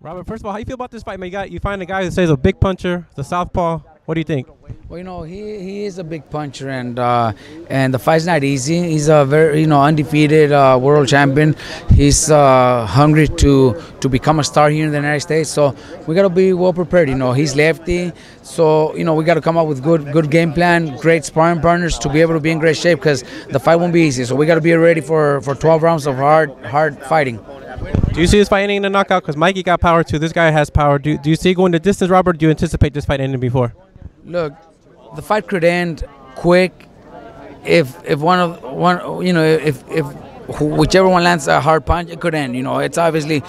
Robert, first of all, how you feel about this fight? I mean, you find a guy who says a big puncher, the southpaw. What do you think? Well, you know, he is a big puncher, and the fight's not easy. He's a very, you know, undefeated world champion. He's hungry to become a star here in the United States. So we got to be well prepared. You know, he's lefty, so you know we got to come up with good game plan, great sparring partners to be able to be in great shape because the fight won't be easy. So we got to be ready for 12 rounds of hard fighting. Do you see this fight ending in a knockout? Because Mikey got power too. This guy has power. Do you see going the distance, Robert? Do you anticipate this fight ending before? Look, the fight could end quick if one you know if whichever one lands a hard punch, it could end. You know, it's obviously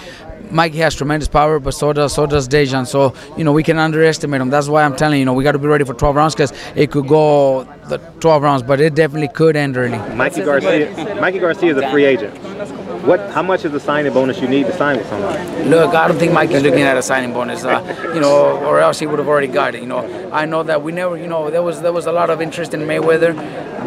Mikey has tremendous power, but so does Dejan. So you know we can underestimate him. That's why I'm telling you, you know, we got to be ready for 12 rounds because it could go the 12 rounds, but it definitely could end early. Mikey Garcia is a free agent. How much is the signing bonus you need to sign with somebody? Look, I don't think Mikey's looking at a signing bonus, you know, or else he would have already got it. You know, I know that we never, you know, there was a lot of interest in Mayweather,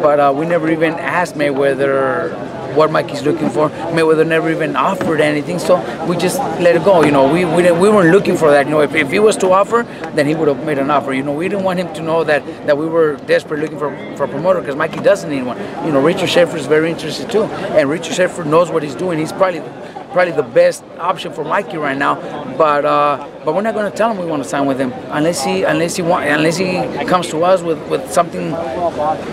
but we never even asked Mayweather what Mikey's looking for. Mayweather never even offered anything, so we just let it go. You know, we weren't looking for that. You know, if he was to offer, then he would have made an offer. You know, we didn't want him to know that we were desperate looking for a promoter because Mikey doesn't need one. You know, Richard Schaefer is very interested too, and Richard Schaefer knows what he's doing. He's probably the best option for Mikey right now, but we're not going to tell him we want to sign with him unless he comes to us with something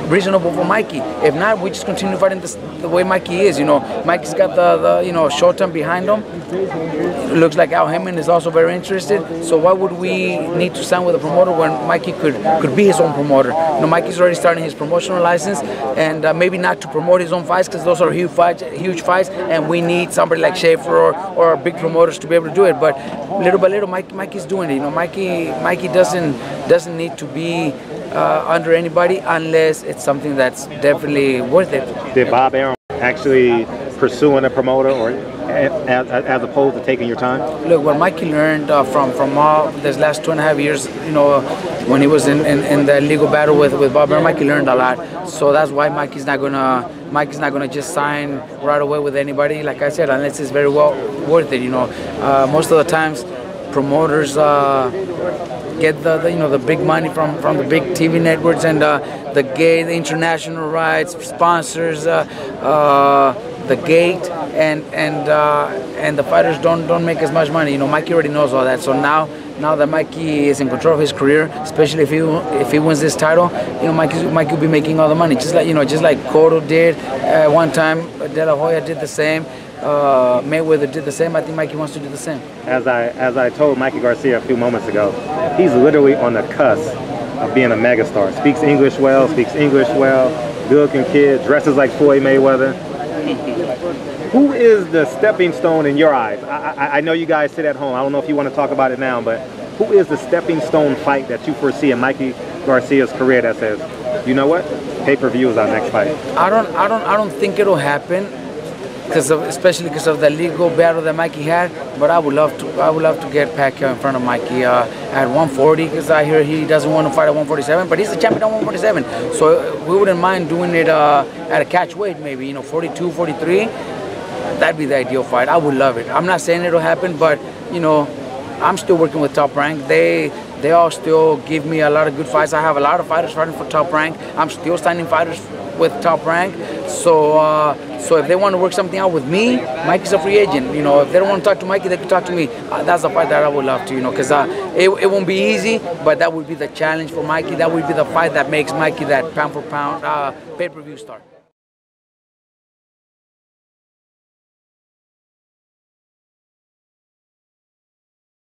reasonable for Mikey. If not, we just continue fighting the way Mikey is. You know, Mikey's got the you know short term behind him. It looks like Al Hammond is also very interested. So why would we need to sign with a promoter when Mikey could be his own promoter? You know, Mikey's already starting his promotional license, and maybe not to promote his own fights because those are huge fights, and we need somebody like Schaefer or big promoters to be able to do it. But little by little, Mikey's doing it. You know, Mikey doesn't need to be under anybody unless it's something that's definitely worth it. Did Bob Arum actually pursuing a promoter, or as opposed to taking your time? Look, what Mikey learned from all this last 2.5 years, you know, when he was in the legal battle with Bob Arum, Mikey learned a lot. So that's why Mikey's not gonna just sign right away with anybody. Like I said, unless it's very well worth it. You know, most of the times promoters get the you know the big money from the big TV networks and the international rights, sponsors, the gate, and the fighters don't make as much money. You know, Mikey already knows all that. So now that Mikey is in control of his career, especially if he wins this title, you know, Mikey will be making all the money. Just like Cotto did one time, De La Hoya did the same. Mayweather did the same. I think Mikey wants to do the same. As I told Mikey Garcia a few moments ago, he's literally on the cusp of being a megastar. Speaks English well, good-looking kid, dresses like Floyd Mayweather. Who is the stepping stone in your eyes? I know you guys sit at home. I don't know if you want to talk about it now, but who is the stepping stone fight that you foresee in Mikey Garcia's career that says, you know what, pay-per-view is our next fight? I don't think it'll happen. Especially because of the legal battle that Mikey had, but I would love to get Pacquiao in front of Mikey at 140 because I hear he doesn't want to fight at 147, but he's the champion at 147, so we wouldn't mind doing it at a catch weight, maybe, you know, 42, 43. That'd be the ideal fight. I would love it. I'm not saying it'll happen, but you know, I'm still working with Top Rank. They all still give me a lot of good fights. I have a lot of fighters fighting for Top Rank. I'm still signing fighters with Top Rank, so if they want to work something out with me, Mikey's a free agent. You know, if they don't want to talk to Mikey, they can talk to me. That's the fight that I would love to, you know, because it won't be easy, but that would be the challenge for Mikey. That would be the fight that makes Mikey that pound-for-pound pay-per-view star.